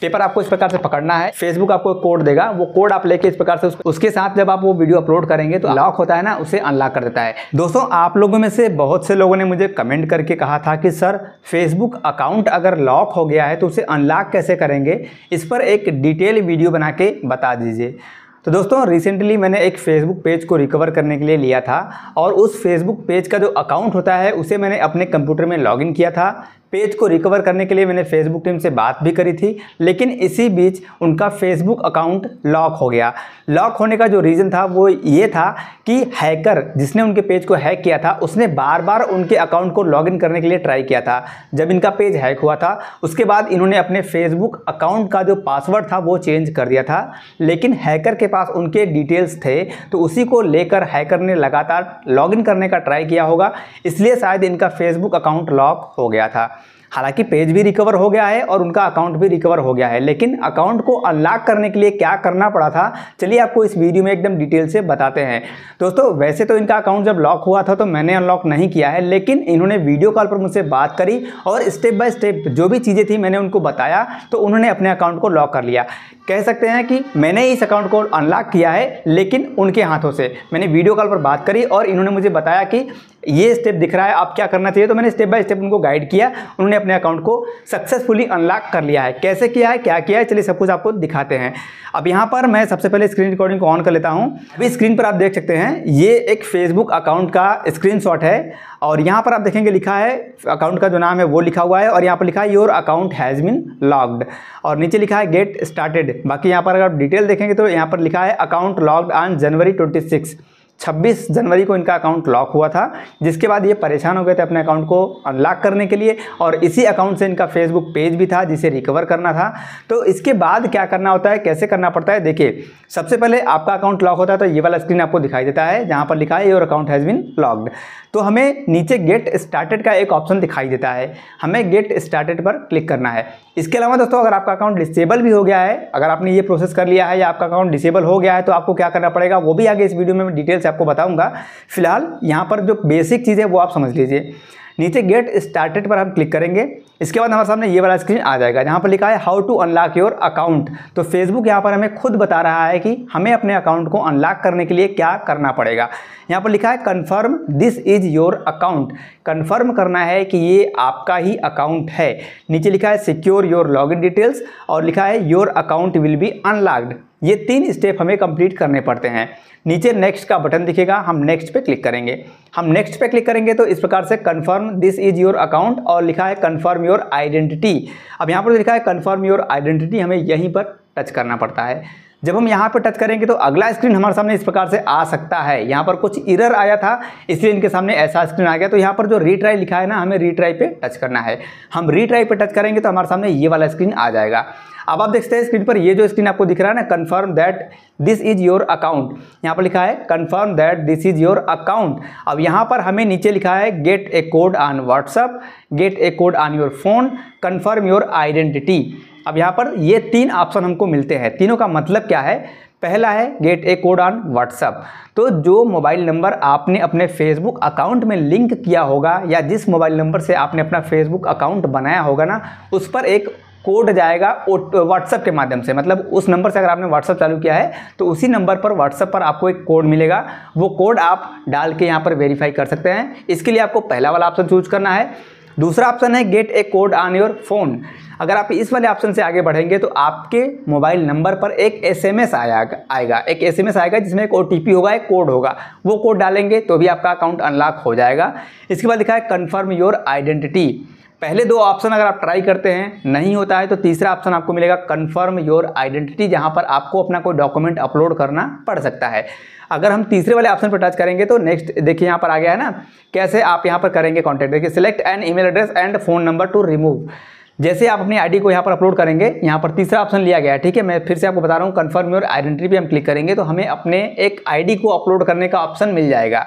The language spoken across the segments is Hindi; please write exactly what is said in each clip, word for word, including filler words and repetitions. पेपर आपको इस प्रकार से पकड़ना है, फेसबुक आपको कोड देगा, वो कोड आप लेके इस प्रकार से उसके साथ जब आप वो वीडियो अपलोड करेंगे तो लॉक होता है ना, उसे अनलॉक कर देता है। दोस्तों आप लोगों में से बहुत से लोगों ने मुझे कमेंट करके कहा था कि सर फेसबुक अकाउंट अगर लॉक हो गया है तो उसे अनलॉक कैसे करेंगे, इस पर एक डिटेल वीडियो बना के बता दीजिए। तो दोस्तों रिसेंटली मैंने एक फेसबुक पेज को रिकवर करने के लिए लिया था और उस फेसबुक पेज का जो अकाउंट होता है उसे मैंने अपने कंप्यूटर में लॉगिन किया था। पेज को रिकवर करने के लिए मैंने फेसबुक टीम से बात भी करी थी, लेकिन इसी बीच उनका फेसबुक अकाउंट लॉक हो गया। लॉक होने का जो रीज़न था वो ये था कि हैकर जिसने उनके पेज को हैक किया था उसने बार बार उनके अकाउंट को लॉगिन करने के लिए ट्राई किया था। जब इनका पेज हैक हुआ था उसके बाद इन्होंने अपने फेसबुक अकाउंट का जो पासवर्ड था वो चेंज कर दिया था, लेकिन हैकर के पास उनके डिटेल्स थे तो उसी को लेकर हैकर ने लगातार लॉगिन करने का ट्राई किया होगा, इसलिए शायद इनका फेसबुक अकाउंट लॉक हो गया था। हालांकि पेज भी रिकवर हो गया है और उनका अकाउंट भी रिकवर हो गया है, लेकिन अकाउंट को अनलॉक करने के लिए क्या करना पड़ा था चलिए आपको इस वीडियो में एकदम डिटेल से बताते हैं। दोस्तों वैसे तो इनका अकाउंट जब लॉक हुआ था तो मैंने अनलॉक नहीं किया है, लेकिन इन्होंने वीडियो कॉल पर मुझसे बात करी और स्टेप बाय स्टेप जो भी चीज़ें थी मैंने उनको बताया तो उन्होंने अपने अकाउंट को लॉक कर लिया। कह सकते हैं कि मैंने इस अकाउंट को अनलॉक किया है लेकिन उनके हाथों से। मैंने वीडियो कॉल पर बात करी और इन्होंने मुझे बताया कि ये स्टेप दिख रहा है आप क्या करना चाहिए, तो मैंने स्टेप बाय स्टेप उनको गाइड किया, उन्होंने अपने अकाउंट को सक्सेसफुली अनलॉक कर लिया है। कैसे किया है क्या किया है चलिए सब कुछ आपको दिखाते हैं। अब यहाँ पर मैं सबसे पहले स्क्रीन रिकॉर्डिंग को ऑन कर लेता हूँ। अभी स्क्रीन पर आप देख सकते हैं ये एक फेसबुक अकाउंट का स्क्रीनशॉट है और यहाँ पर आप देखेंगे लिखा है अकाउंट का जो नाम है वो लिखा हुआ है और यहाँ पर लिखा है your account has been locked और नीचे लिखा है गेट स्टार्टेड। बाकी यहाँ पर अगर आप डिटेल देखेंगे तो यहाँ पर लिखा है account locked on January twenty six. छब्बीस जनवरी को इनका अकाउंट लॉक हुआ था, जिसके बाद ये परेशान हो गए थे अपने अकाउंट को अनलॉक करने के लिए और इसी अकाउंट से इनका फेसबुक पेज भी था जिसे रिकवर करना था। तो इसके बाद क्या करना होता है कैसे करना पड़ता है, देखिए सबसे पहले आपका अकाउंट लॉक होता है तो ये वाला स्क्रीन आपको दिखाई देता है जहाँ पर लिखा है your account has been locked. तो हमें नीचे गेट स्टार्टेड का एक ऑप्शन दिखाई देता है, हमें गेट स्टार्टेड पर क्लिक करना है। इसके अलावा दोस्तों अगर आपका अकाउंट डिसेबल भी हो गया है, अगर आपने ये प्रोसेस कर लिया है या आपका अकाउंट डिसेबल हो गया है तो आपको क्या करना पड़ेगा वो भी आगे इस वीडियो में डिटेल आपको बताऊंगा। फिलहाल यहां पर जो बेसिक चीज है वो आप समझ लीजिए। नीचे गेट स्टार्टेड पर हम क्लिक करेंगे, इसके बाद हमारे सामने ये वाला स्क्रीन आ जाएगा जहाँ पर लिखा है how to unlock your account. तो फेसबुक यहाँ पर हमें खुद बता रहा है कि हमें अपने अकाउंट को अनलॉक करने के लिए क्या करना पड़ेगा। यहाँ पर लिखा है confirm this is your account, confirm करना है कि ये आपका ही अकाउंट है। नीचे लिखा है सिक्योर योर लॉगिन डिटेल्स और लिखा है your account will be unlocked. ये तीन स्टेप हमें कंप्लीट करने पड़ते हैं। नीचे नेक्स्ट का बटन दिखेगा, हम नेक्स्ट पे क्लिक करेंगे। हम नेक्स्ट पे क्लिक करेंगे तो इस प्रकार से confirm this is your account और लिखा है कन्फर्म योर आइडेंटिटी। अब यहाँ पर तो लिखा है कन्फर्म योर आइडेंटिटी, हमें यहीं पर टच करना पड़ता है। जब हम यहाँ पर टच करेंगे तो अगला स्क्रीन हमारे सामने इस प्रकार से आ सकता है। यहाँ पर कुछ एरर आया था इसलिए इनके सामने ऐसा स्क्रीन आ गया, तो यहाँ पर जो रीट्राई लिखा है ना हमें रीट्राई पे टच करना है। हम रीट्राई पे टच करेंगे तो हमारे सामने ये वाला स्क्रीन आ जाएगा। अब आप देखते हैं स्क्रीन पर ये जो स्क्रीन आपको दिख रहा है ना confirm that this is your account, यहाँ पर लिखा है confirm that this is your account. अब यहाँ पर हमें नीचे लिखा है get a code on WhatsApp, get a code on your phone, confirm your identity. अब यहाँ पर ये तीन ऑप्शन हमको मिलते हैं, तीनों का मतलब क्या है। पहला है get a code on WhatsApp, तो जो मोबाइल नंबर आपने अपने फेसबुक अकाउंट में लिंक किया होगा या जिस मोबाइल नंबर से आपने अपना फेसबुक अकाउंट बनाया होगा ना उस पर एक कोड जाएगा व्हाट्सअप के माध्यम से, मतलब उस नंबर से अगर आपने व्हाट्सअप चालू किया है तो उसी नंबर पर व्हाट्सअप पर आपको एक कोड मिलेगा, वो कोड आप डाल के यहाँ पर वेरीफाई कर सकते हैं। इसके लिए आपको पहला वाला ऑप्शन चूज करना है। दूसरा ऑप्शन है get a code on your phone. अगर आप इस वाले ऑप्शन से आगे बढ़ेंगे तो आपके मोबाइल नंबर पर एक एसएमएस आएगा आएगा एक एसएमएस आएगा जिसमें एक ओटीपी होगा, एक कोड होगा, वो कोड डालेंगे तो भी आपका अकाउंट अनलॉक हो जाएगा। इसके बाद लिखा है कन्फर्म योर आइडेंटिटी। पहले दो ऑप्शन अगर आप ट्राई करते हैं नहीं होता है तो तीसरा ऑप्शन आपको मिलेगा कन्फर्म योर आइडेंटिटी, जहां पर आपको अपना कोई डॉक्यूमेंट अपलोड करना पड़ सकता है। अगर हम तीसरे वाले ऑप्शन पर टच करेंगे तो नेक्स्ट देखिए यहाँ पर आ गया है ना कैसे आप यहाँ पर करेंगे कॉन्टैक्ट, देखिए select an email address and phone number to remove. जैसे आप अपनी आईडी को यहाँ पर अपलोड करेंगे यहाँ पर तीसरा ऑप्शन लिया गया है, ठीक है। मैं फिर से आपको बता रहा हूँ कन्फर्म योर आइडेंटिटी पर हम क्लिक करेंगे तो हमें अपने एक आईडी को अपलोड करने का ऑप्शन मिल जाएगा।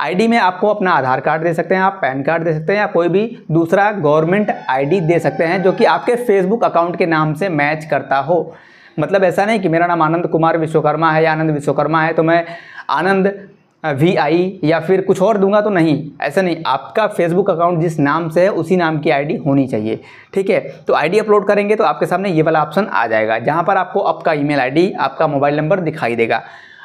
आईडी में आपको अपना आधार कार्ड दे सकते हैं, आप पैन कार्ड दे सकते हैं या कोई भी दूसरा गवर्नमेंट आईडी दे सकते हैं जो कि आपके फेसबुक अकाउंट के नाम से मैच करता हो। मतलब ऐसा नहीं कि मेरा नाम आनंद कुमार विश्वकर्मा है या आनंद विश्वकर्मा है तो मैं आनंद वी आई या फिर कुछ और दूंगा तो नहीं, ऐसा नहीं। आपका फेसबुक अकाउंट जिस नाम से है उसी नाम की आईडी होनी चाहिए, ठीक है। तो आईडी अपलोड करेंगे तो आपके सामने ये वाला ऑप्शन आ जाएगा जहाँ पर आपको आपका ईमेल आईडी, आपका मोबाइल नंबर दिखाई देगा।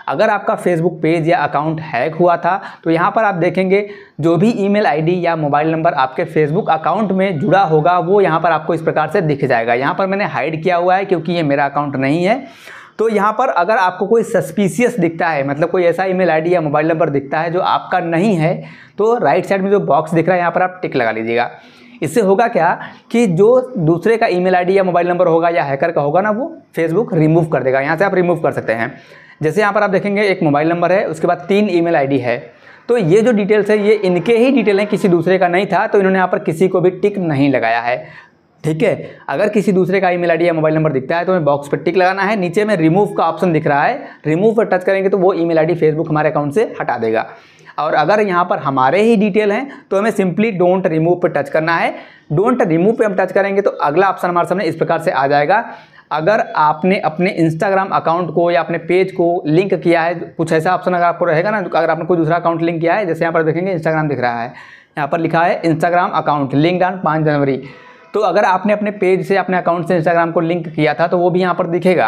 अगर आपका फेसबुक पेज या अकाउंट हैक हुआ था तो यहाँ पर आप देखेंगे जो भी ईमेल आईडी या मोबाइल नंबर आपके फेसबुक अकाउंट में जुड़ा होगा वो यहाँ पर आपको इस प्रकार से दिख जाएगा। यहाँ पर मैंने हाइड किया हुआ है क्योंकि ये मेरा अकाउंट नहीं है। तो यहाँ पर अगर आपको कोई सस्पिशियस दिखता है, मतलब कोई ऐसा ईमेल आईडी या मोबाइल नंबर दिखता है जो आपका नहीं है, तो राइट साइड में जो बॉक्स दिख रहा है यहाँ पर आप टिक लगा लीजिएगा। इससे होगा क्या कि जो दूसरे का ईमेल आईडी या मोबाइल नंबर होगा या हैकर का होगा ना, वो फेसबुक रिमूव कर देगा। यहाँ से आप रिमूव कर सकते हैं। जैसे यहाँ पर आप देखेंगे एक मोबाइल नंबर है, उसके बाद तीन ईमेल आईडी है, तो ये जो डिटेल्स है ये इनके ही डिटेल हैं, किसी दूसरे का नहीं था। तो इन्होंने यहाँ पर किसी को भी टिक नहीं लगाया है, ठीक है। अगर किसी दूसरे का ईमेल आईडी या मोबाइल नंबर दिखता है तो हमें बॉक्स पर टिक लगाना है। नीचे में रिमूव का ऑप्शन दिख रहा है, रिमूव पर टच करेंगे तो वो ईमेल आईडी फेसबुक हमारे अकाउंट से हटा देगा। और अगर यहाँ पर हमारे ही डिटेल हैं तो हमें सिंपली डोंट रिमूव पर टच करना है। डोंट रिमूव पर हम टच करेंगे तो अगला ऑप्शन हमारे सामने इस प्रकार से आ जाएगा। अगर आपने अपने इंस्टाग्राम अकाउंट को या अपने पेज को लिंक किया है, कुछ ऐसा ऑप्शन अगर आपको रहेगा ना, अगर आपने कोई दूसरा अकाउंट लिंक किया है, जैसे यहाँ पर देखेंगे इंस्टाग्राम दिख रहा है, यहाँ पर लिखा है इंस्टाग्राम अकाउंट लिंक्ड ऑन पाँच जनवरी। तो अगर आपने अपने पेज से, अपने अकाउंट से इंस्टाग्राम को लिंक किया था तो वो भी यहाँ पर दिखेगा।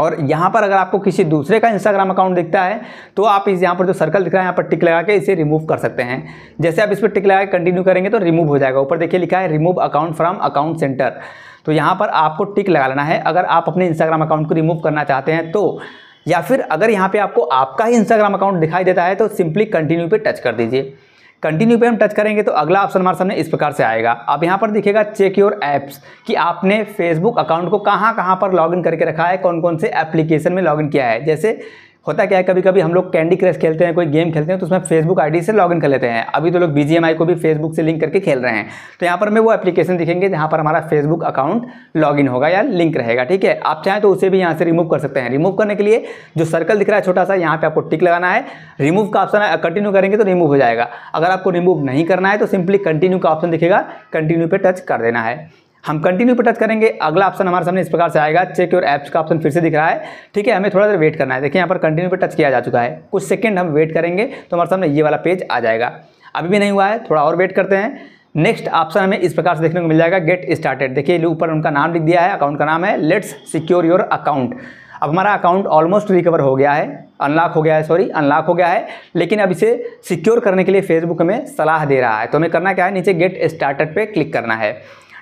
और यहाँ पर अगर आपको किसी दूसरे का इंस्टाग्राम अकाउंट दिखता है तो आप इस यहाँ पर जो सर्कल दिख रहा है यहाँ पर टिक लगा के इसे रिमूव कर सकते हैं। जैसे आप इस पर टिक लगा के कंटिन्यू करेंगे तो रिमूव हो जाएगा। ऊपर देखिए लिखा है remove account from account centre, तो यहाँ पर आपको टिक लगा लेना है अगर आप अपने इंस्टाग्राम अकाउंट को रिमूव करना चाहते हैं तो। या फिर अगर यहाँ पर आपको आपका ही इंस्टाग्राम अकाउंट दिखाई देता है तो सिंपली कंटिन्यू पर टच कर दीजिए। कंटिन्यू पे हम टच करेंगे तो अगला ऑप्शन हमारे सामने इस प्रकार से आएगा। अब यहाँ पर दिखेगा चेक योर ऐप्स कि आपने फेसबुक अकाउंट को कहाँ कहाँ पर लॉगिन करके रखा है, कौन कौन से एप्लीकेशन में लॉगिन किया है। जैसे होता क्या है, कभी कभी हम लोग कैंडी क्रश खेलते हैं, कोई गेम खेलते हैं तो उसमें फेसबुक आईडी से लॉगिन कर लेते हैं। अभी तो लोग बीजीएमआई को भी फेसबुक से लिंक करके खेल रहे हैं। तो यहाँ पर हमें वो एप्लीकेशन दिखेंगे जहाँ पर हमारा फेसबुक अकाउंट लॉगिन होगा या लिंक रहेगा, ठीक है। आप चाहें तो उसे भी यहाँ से रिमूव कर सकते हैं। रिमूव करने के लिए जो सर्कल दिख रहा है छोटा सा, यहाँ पर आपको टिक लगाना है। रिमूव का ऑप्शन, कंटिन्यू करेंगे तो रिमूव हो जाएगा। अगर आपको रिमूव नहीं करना है तो सिंपली कंटिन्यू का ऑप्शन दिखेगा, कंटिन्यू पर टच कर देना है। हम कंटिन्यू पर टच करेंगे, अगला ऑप्शन हमारे सामने इस प्रकार से आएगा। चेक योर ऐप्स का ऑप्शन फिर से दिख रहा है, ठीक है। हमें थोड़ा देर वेट करना है। देखिए यहाँ पर कंटिन्यू पर टच किया जा चुका है, कुछ सेकंड हम वेट करेंगे तो हमारे सामने ये वाला पेज आ जाएगा। अभी भी नहीं हुआ है, थोड़ा और वेट करते हैं। नेक्स्ट ऑप्शन हमें इस प्रकार से देखने को मिल जाएगा, गेट स्टार्टेड। देखिए ऊपर उनका नाम लिख दिया है, अकाउंट का नाम है लेट्स सिक्योर योर अकाउंट। अब हमारा अकाउंट ऑलमोस्ट रिकवर हो गया है, अनलॉक हो गया है, सॉरी अनलॉक हो गया है। लेकिन अब इसे सिक्योर करने के लिए फेसबुक हमें सलाह दे रहा है। तो हमें करना क्या है, नीचे गेट स्टार्टेड पर क्लिक करना है।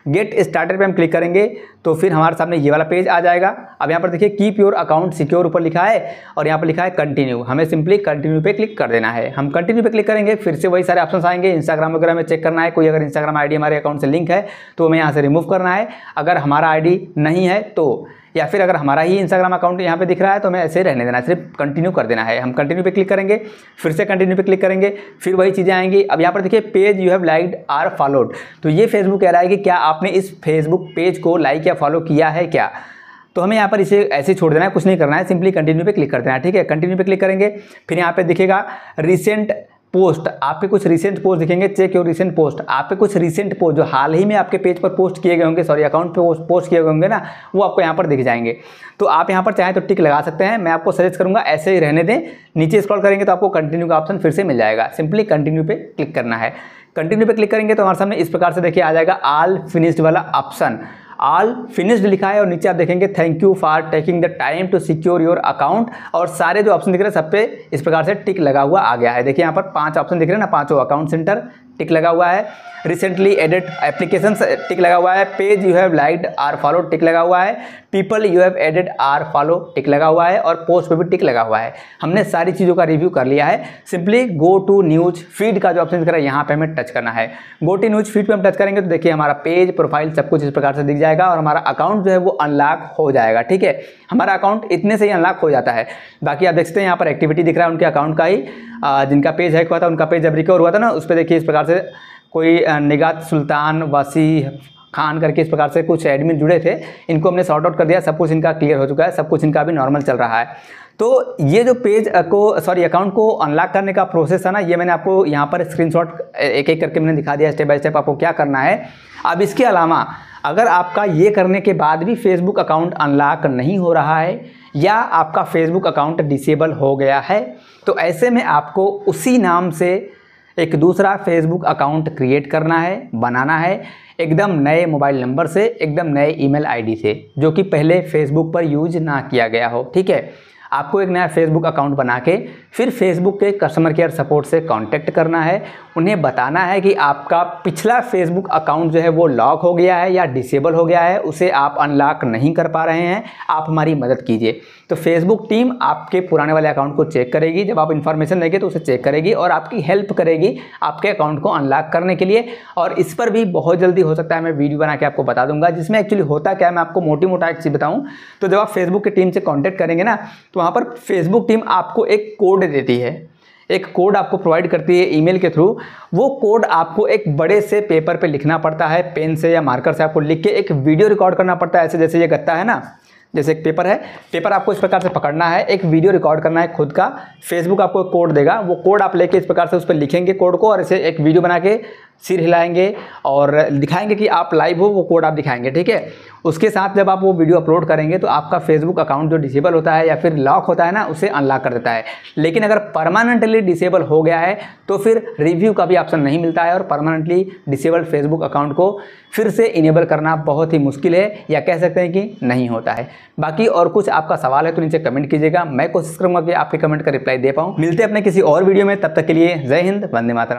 गेट स्टार्टेड पे हम क्लिक करेंगे तो फिर हमारे सामने ये वाला पेज आ जाएगा। अब यहाँ पर देखिए कीप योर अकाउंट सिक्योर ऊपर लिखा है और यहाँ पर लिखा है कंटिन्यू। हमें सिंपली कंटिन्यू पे क्लिक कर देना है। हम कंटिन्यू पे क्लिक करेंगे, फिर से वही सारे ऑप्शंस आएंगे। इंस्टाग्राम वगैरह में चेक करना है, कोई अगर इंस्टाग्राम आईडी हमारे अकाउंट से लिंक है तो हमें यहाँ से रिमूव करना है। अगर हमारा आईडी नहीं है तो, या फिर अगर हमारा ही इंस्टाग्राम अकाउंट यहाँ पे दिख रहा है तो हमें ऐसे रहने देना है, सिर्फ कंटिन्यू कर देना है। हम कंटिन्यू पे क्लिक करेंगे, फिर से कंटिन्यू पे क्लिक करेंगे, फिर वही चीज़ें आएंगी। अब यहाँ पर देखिए page you have liked or followed, तो ये फेसबुक कह रहा है कि क्या आपने इस फेसबुक पेज को लाइक या फॉलो किया है क्या। तो हमें यहाँ पर इसे ऐसे छोड़ देना है, कुछ नहीं करना है, सिंपली कंटिन्यू पे क्लिक कर देना है, ठीक है। कंटिन्यू पे क्लिक करेंगे, फिर यहाँ पर दिखेगा रिसेंट पोस्ट। आपके कुछ रिसेंट पोस्ट दिखेंगे, चेक योर रिसेंट पोस्ट। आपके कुछ रिसेंट पोस्ट जो हाल ही में आपके पेज पर पोस्ट किए गए होंगे, सॉरी अकाउंट पर पोस्ट किए गए होंगे ना, वो आपको यहाँ पर दिख जाएंगे। तो आप यहाँ पर चाहें तो टिक लगा सकते हैं। मैं आपको सजेस्ट करूँगा ऐसे ही रहने दें। नीचे स्क्रॉल करेंगे तो आपको कंटिन्यू का ऑप्शन फिर से मिल जाएगा, सिंपली कंटिन्यू पे क्लिक करना है। कंटिन्यू पे क्लिक करेंगे तो हमारे सामने इस प्रकार से देखिए आ जाएगा ऑल फिनिश्ड वाला ऑप्शन। ऑल फिनिश्ड लिखा है और नीचे आप देखेंगे thank you for taking the time to secure your account. और सारे जो ऑप्शन दिख रहे हैं सब पे इस प्रकार से टिक लगा हुआ आ गया है। देखिए यहाँ पर पांच ऑप्शन दिख रहे हैं ना, पांचों अकाउंट सेंटर टिक लगा हुआ है, रिसेंटली एडेड एप्लीकेशंस टिक लगा हुआ है, page you have liked or follow tick लगा हुआ है, people you have added or follow tick लगा हुआ है, और पोस्ट पे भी टिक लगा हुआ है। हमने सारी चीज़ों का रिव्यू कर लिया है। Simply go to news feed का जो ऑप्शन दिख रहा है यहाँ पे हमें टच करना है। गो टू न्यूज फीड पे हम टच करेंगे तो देखिए हमारा पेज, प्रोफाइल सब कुछ इस प्रकार से दिख जाएगा और हमारा अकाउंट जो है वो अनलॉक हो जाएगा, ठीक है। हमारा अकाउंट इतने से ही अनलॉक हो जाता है। बाकी आप देख सकते हैं यहाँ पर एक्टिविटी दिख रहा है उनके अकाउंट का ही, जिनका पेज हैक हुआ था उनका पेज जब रिकवर हुआ था ना, उस पर देखिए इस प्रकार से कोई निगात सुल्तान वासी खान करके इस प्रकार से कुछ एडमिन जुड़े थे, इनको हमने सॉर्ट आउट कर दिया। सब कुछ इनका क्लियर हो चुका है, सब कुछ इनका भी नॉर्मल चल रहा है। तो ये जो पेज को सॉरी अकाउंट को अनलॉक करने का प्रोसेस है ना, ये मैंने आपको यहाँ पर स्क्रीनशॉट एक एक करके मैंने दिखा दिया स्टेप बाय स्टेप आपको क्या करना है। अब इसके अलावा अगर आपका ये करने के बाद भी फेसबुक अकाउंट अनलॉक नहीं हो रहा है या आपका फेसबुक अकाउंट डिसेबल हो गया है तो ऐसे में आपको उसी नाम से एक दूसरा फेसबुक अकाउंट क्रिएट करना है, बनाना है, एकदम नए मोबाइल नंबर से, एकदम नए ईमेल आईडी से, जो कि पहले फेसबुक पर यूज ना किया गया हो। ठीक है, आपको एक नया फेसबुक अकाउंट बना के फिर फेसबुक के कस्टमर केयर सपोर्ट से कांटेक्ट करना है। उन्हें बताना है कि आपका पिछला फेसबुक अकाउंट जो है वो लॉक हो गया है या डिसेबल हो गया है, उसे आप अनलॉक नहीं कर पा रहे हैं, आप हमारी मदद कीजिए। तो फेसबुक टीम आपके पुराने वाले अकाउंट को चेक करेगी, जब आप इन्फॉर्मेशन देंगे तो उसे चेक करेगी और आपकी हेल्प करेगी आपके अकाउंट को अनलॉक करने के लिए। और इस पर भी बहुत जल्दी हो सकता है मैं वीडियो बना के आपको बता दूंगा, जिसमें एक्चुअली होता क्या है मैं आपको मोटी मोटा एक चीज़ बताऊँ तो जब आप फेसबुक की टीम से कॉन्टैक्ट करेंगे ना तो वहाँ पर फेसबुक टीम आपको एक कोड देती है, एक कोड आपको प्रोवाइड करती है ईमेल के थ्रू। वो कोड आपको एक बड़े से पेपर पे लिखना पड़ता है, पेन से या मार्कर से आपको लिख के एक वीडियो रिकॉर्ड करना पड़ता है। ऐसे जैसे ये गत्ता है ना, जैसे एक पेपर है, पेपर आपको इस प्रकार से पकड़ना है, एक वीडियो रिकॉर्ड करना है खुद का। फेसबुक आपको एक कोड देगा, वो कोड आप लेके इस प्रकार से उस पर लिखेंगे कोड को और इसे एक वीडियो बना के सिर हिलाएंगे और दिखाएंगे कि आप लाइव हो, वो कोड आप दिखाएंगे। ठीक है, उसके साथ जब आप वो वीडियो अपलोड करेंगे तो आपका फेसबुक अकाउंट जो डिसेबल होता है या फिर लॉक होता है ना, उसे अनलॉक कर देता है। लेकिन अगर परमानेंटली डिसेबल हो गया है तो फिर रिव्यू का भी ऑप्शन नहीं मिलता है और परमानेंटली डिसेबल फेसबुक अकाउंट को फिर से इनेबल करना बहुत ही मुश्किल है, या कह सकते हैं कि नहीं होता है। बाकी और कुछ आपका सवाल है तो नीचे कमेंट कीजिएगा, मैं कोशिश करूँगा कि आपके कमेंट का रिप्लाई दे पाऊँ। मिलते हैं अपने किसी और वीडियो में, तब तक के लिए जय हिंद, वंदे मातरम।